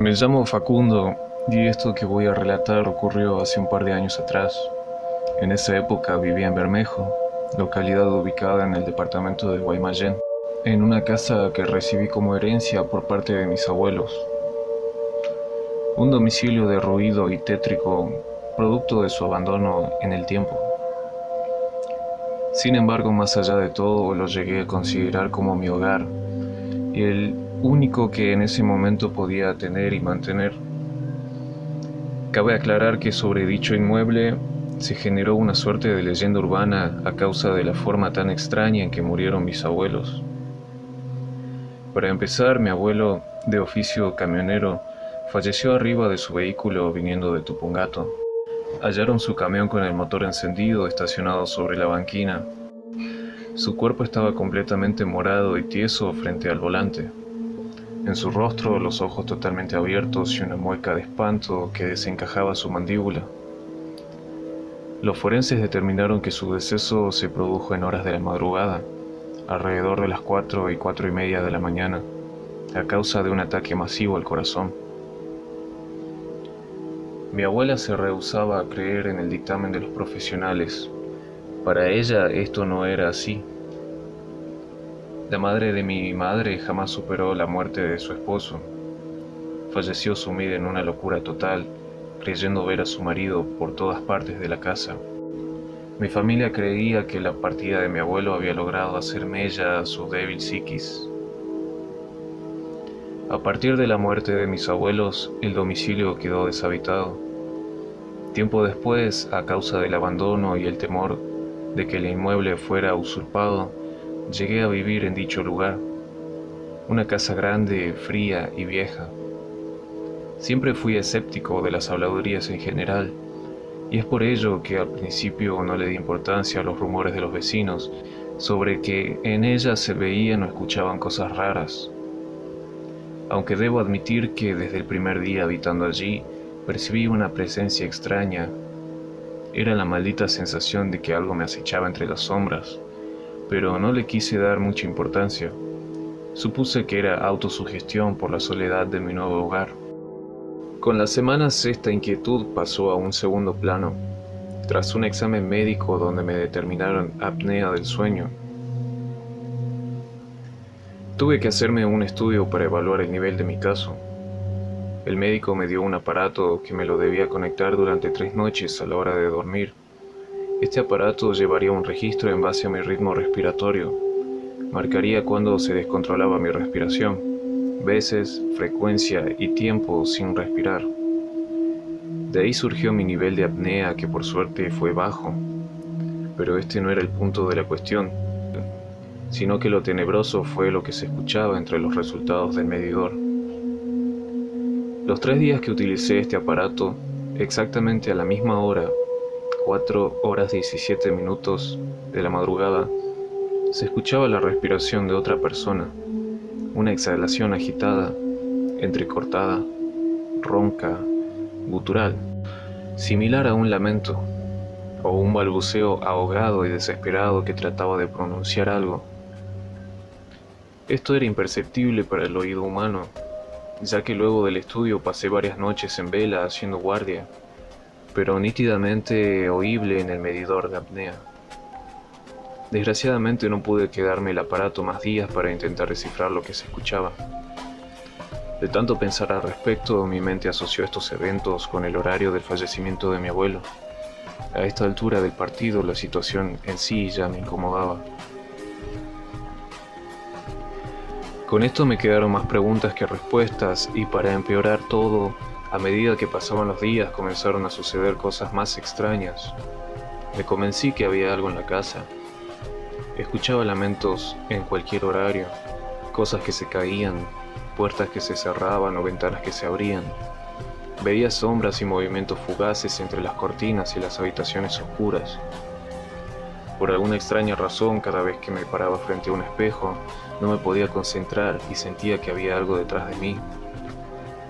Me llamo Facundo y esto que voy a relatar ocurrió hace un par de años atrás. En esa época vivía en Bermejo, localidad ubicada en el departamento de Guaymallén, en una casa que recibí como herencia por parte de mis abuelos. Un domicilio derruido y tétrico, producto de su abandono en el tiempo. Sin embargo, más allá de todo, lo llegué a considerar como mi hogar y el único que en ese momento podía tener y mantener. Cabe aclarar que sobre dicho inmueble se generó una suerte de leyenda urbana a causa de la forma tan extraña en que murieron mis abuelos. Para empezar, mi abuelo, de oficio camionero, falleció arriba de su vehículo viniendo de Tupungato. Hallaron su camión con el motor encendido estacionado sobre la banquina. Su cuerpo estaba completamente morado y tieso frente al volante. En su rostro, los ojos totalmente abiertos y una mueca de espanto que desencajaba su mandíbula. Los forenses determinaron que su deceso se produjo en horas de la madrugada, alrededor de las 4 y 4 y media de la mañana, a causa de un ataque masivo al corazón. Mi abuela se rehusaba a creer en el dictamen de los profesionales. Para ella esto no era así. La madre de mi madre jamás superó la muerte de su esposo. Falleció sumida en una locura total, creyendo ver a su marido por todas partes de la casa. Mi familia creía que la partida de mi abuelo había logrado hacer mella a su débil psiquis. A partir de la muerte de mis abuelos, el domicilio quedó deshabitado. Tiempo después, a causa del abandono y el temor de que el inmueble fuera usurpado, llegué a vivir en dicho lugar, una casa grande, fría y vieja. Siempre fui escéptico de las habladurías en general, y es por ello que al principio no le di importancia a los rumores de los vecinos sobre que en ella se veían o escuchaban cosas raras. Aunque debo admitir que desde el primer día habitando allí, percibí una presencia extraña. Era la maldita sensación de que algo me acechaba entre las sombras, pero no le quise dar mucha importancia. Supuse que era autosugestión por la soledad de mi nuevo hogar. Con las semanas esta inquietud pasó a un segundo plano, tras un examen médico donde me determinaron apnea del sueño. Tuve que hacerme un estudio para evaluar el nivel de mi caso. El médico me dio un aparato que me lo debía conectar durante 3 noches a la hora de dormir. Este aparato llevaría un registro en base a mi ritmo respiratorio. Marcaría cuando se descontrolaba mi respiración, veces, frecuencia y tiempo sin respirar. De ahí surgió mi nivel de apnea, que por suerte fue bajo. Pero este no era el punto de la cuestión, sino que lo tenebroso fue lo que se escuchaba entre los resultados del medidor. Los 3 días que utilicé este aparato, exactamente a la misma hora, 4 horas 17 minutos de la madrugada, se escuchaba la respiración de otra persona, una exhalación agitada, entrecortada, ronca, gutural, similar a un lamento o un balbuceo ahogado y desesperado que trataba de pronunciar algo. Esto era imperceptible para el oído humano, ya que luego del estudio pasé varias noches en vela haciendo guardia, pero nítidamente oíble en el medidor de apnea. Desgraciadamente no pude quedarme el aparato más días para intentar descifrar lo que se escuchaba. De tanto pensar al respecto, mi mente asoció estos eventos con el horario del fallecimiento de mi abuelo. A esta altura del partido, la situación en sí ya me incomodaba. Con esto me quedaron más preguntas que respuestas, y para empeorar todo, a medida que pasaban los días comenzaron a suceder cosas más extrañas. Me convencí que había algo en la casa. Escuchaba lamentos en cualquier horario, cosas que se caían, puertas que se cerraban o ventanas que se abrían. Veía sombras y movimientos fugaces entre las cortinas y las habitaciones oscuras. Por alguna extraña razón, cada vez que me paraba frente a un espejo, no me podía concentrar y sentía que había algo detrás de mí.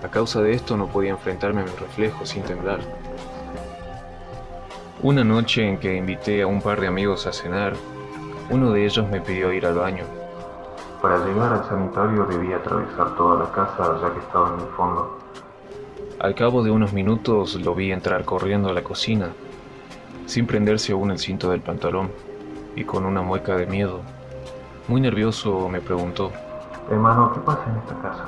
A causa de esto no podía enfrentarme a mi reflejo sin temblar. Una noche en que invité a un par de amigos a cenar, uno de ellos me pidió ir al baño. Para llegar al sanitario debía atravesar toda la casa, ya que estaba en el fondo. Al cabo de unos minutos lo vi entrar corriendo a la cocina, sin prenderse aún el cinto del pantalón, y con una mueca de miedo. Muy nervioso me preguntó: «Hermano, ¿qué pasa en esta casa?».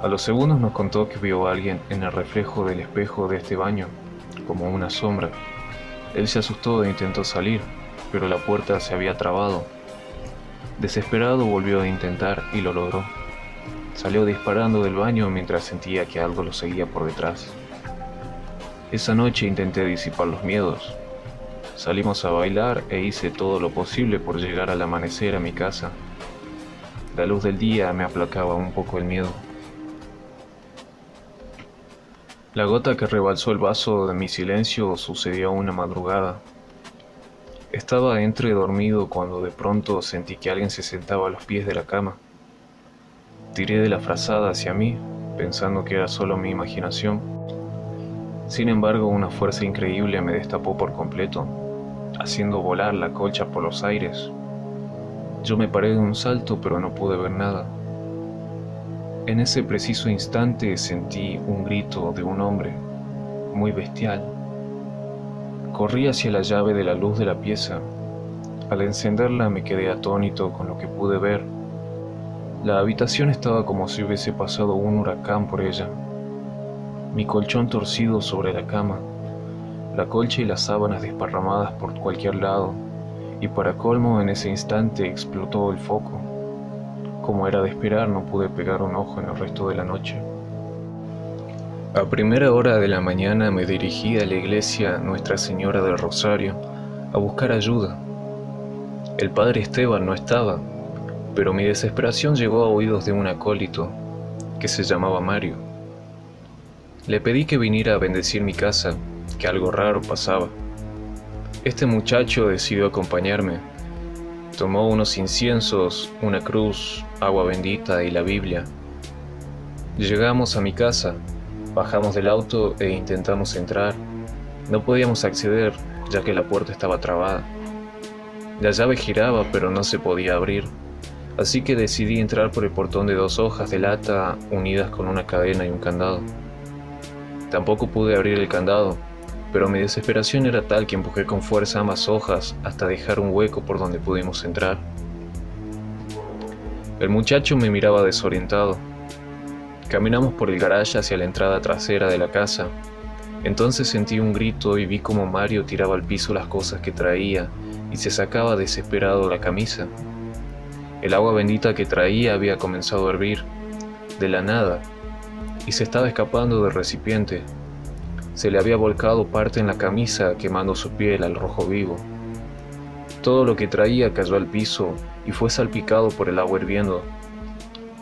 A los segundos nos contó que vio a alguien en el reflejo del espejo de este baño, como una sombra. Él se asustó e intentó salir, pero la puerta se había trabado. Desesperado volvió a intentar y lo logró. Salió disparando del baño mientras sentía que algo lo seguía por detrás. Esa noche intenté disipar los miedos. Salimos a bailar e hice todo lo posible por llegar al amanecer a mi casa. La luz del día me aplacaba un poco el miedo. La gota que rebalsó el vaso de mi silencio sucedió una madrugada. Estaba entre dormido cuando de pronto sentí que alguien se sentaba a los pies de la cama. Tiré de la frazada hacia mí, pensando que era solo mi imaginación. Sin embargo, una fuerza increíble me destapó por completo, haciendo volar la colcha por los aires. Yo me paré de un salto, pero no pude ver nada. En ese preciso instante sentí un grito de un hombre, muy bestial. Corrí hacia la llave de la luz de la pieza. Al encenderla me quedé atónito con lo que pude ver. La habitación estaba como si hubiese pasado un huracán por ella. Mi colchón torcido sobre la cama, la colcha y las sábanas desparramadas por cualquier lado, y para colmo en ese instante explotó el foco. Como era de esperar, no pude pegar un ojo en el resto de la noche. A primera hora de la mañana me dirigí a la iglesia Nuestra Señora del Rosario a buscar ayuda. El padre Esteban no estaba, pero mi desesperación llegó a oídos de un acólito, que se llamaba Mario. Le pedí que viniera a bendecir mi casa, que algo raro pasaba. Este muchacho decidió acompañarme. Tomó unos inciensos, una cruz, agua bendita y la Biblia. Llegamos a mi casa, bajamos del auto e intentamos entrar. No podíamos acceder, ya que la puerta estaba trabada. La llave giraba, pero no se podía abrir. Así que decidí entrar por el portón de 2 hojas de lata unidas con una cadena y un candado. Tampoco pude abrir el candado, pero mi desesperación era tal que empujé con fuerza ambas hojas hasta dejar un hueco por donde pudimos entrar. El muchacho me miraba desorientado. Caminamos por el garaje hacia la entrada trasera de la casa. Entonces sentí un grito y vi como Mario tiraba al piso las cosas que traía y se sacaba desesperado la camisa. El agua bendita que traía había comenzado a hervir, de la nada, y se estaba escapando del recipiente. Se le había volcado parte en la camisa, quemando su piel al rojo vivo. Todo lo que traía cayó al piso y fue salpicado por el agua hirviendo.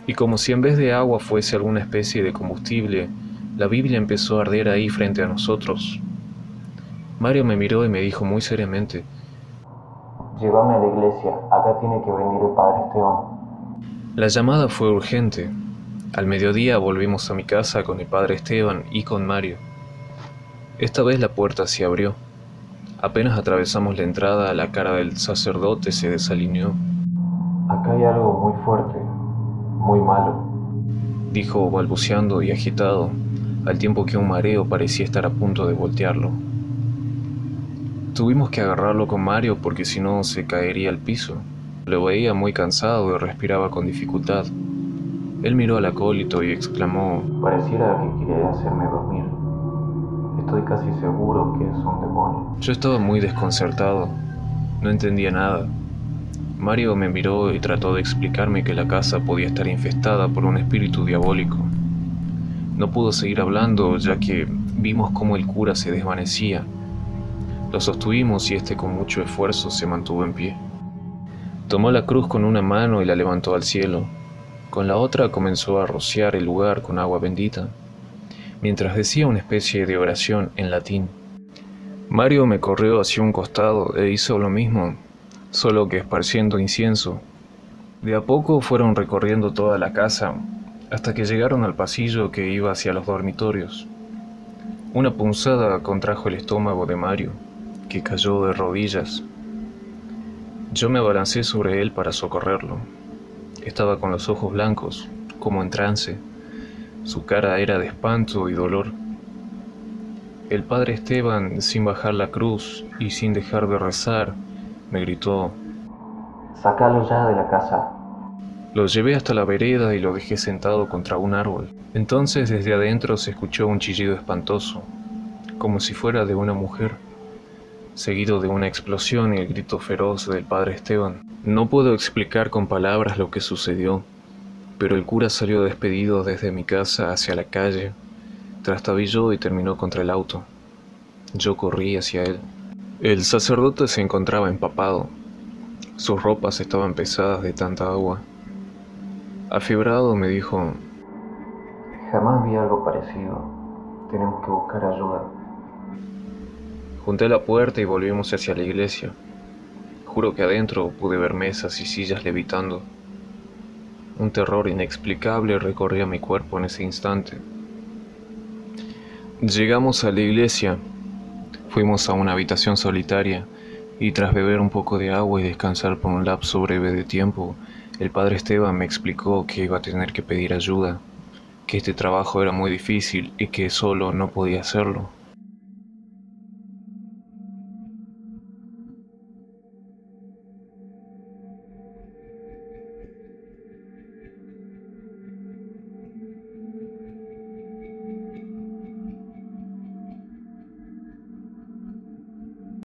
Y como si en vez de agua fuese alguna especie de combustible, la Biblia empezó a arder ahí frente a nosotros. Mario me miró y me dijo muy seriamente: «Llévame a la iglesia, acá tiene que venir el padre Esteban». La llamada fue urgente. Al mediodía volvimos a mi casa con el padre Esteban y con Mario. Esta vez la puerta se abrió. Apenas atravesamos la entrada, la cara del sacerdote se desalineó. «Acá hay algo muy fuerte, muy malo», dijo balbuceando y agitado, al tiempo que un mareo parecía estar a punto de voltearlo. Tuvimos que agarrarlo con Mario porque si no se caería al piso. Lo veía muy cansado y respiraba con dificultad. Él miró al acólito y exclamó: «Pareciera que quiere hacerme dormir. Estoy casi seguro que es un demonio». Yo estaba muy desconcertado. No entendía nada. Mario me miró y trató de explicarme que la casa podía estar infestada por un espíritu diabólico. No pudo seguir hablando ya que vimos cómo el cura se desvanecía. Lo sostuvimos y este con mucho esfuerzo se mantuvo en pie. Tomó la cruz con una mano y la levantó al cielo. Con la otra comenzó a rociar el lugar con agua bendita, mientras decía una especie de oración en latín. Mario me corrió hacia un costado e hizo lo mismo, solo que esparciendo incienso. De a poco fueron recorriendo toda la casa, hasta que llegaron al pasillo que iba hacia los dormitorios. Una punzada contrajo el estómago de Mario, que cayó de rodillas. Yo me abalancé sobre él para socorrerlo. Estaba con los ojos blancos, como en trance. Su cara era de espanto y dolor. El padre Esteban, sin bajar la cruz y sin dejar de rezar, me gritó: «Sácalo ya de la casa». Lo llevé hasta la vereda y lo dejé sentado contra un árbol. Entonces desde adentro se escuchó un chillido espantoso, como si fuera de una mujer, seguido de una explosión y el grito feroz del padre Esteban. No puedo explicar con palabras lo que sucedió, pero el cura salió despedido desde mi casa hacia la calle, trastabilló y terminó contra el auto. Yo corrí hacia él. El sacerdote se encontraba empapado. Sus ropas estaban pesadas de tanta agua. Afiebrado me dijo: «Jamás vi algo parecido. Tenemos que buscar ayuda». Junté la puerta y volvimos hacia la iglesia. Juro que adentro pude ver mesas y sillas levitando. Un terror inexplicable recorría mi cuerpo en ese instante. Llegamos a la iglesia. Fuimos a una habitación solitaria y tras beber un poco de agua y descansar por un lapso breve de tiempo, el padre Esteban me explicó que iba a tener que pedir ayuda, que este trabajo era muy difícil y que solo no podía hacerlo.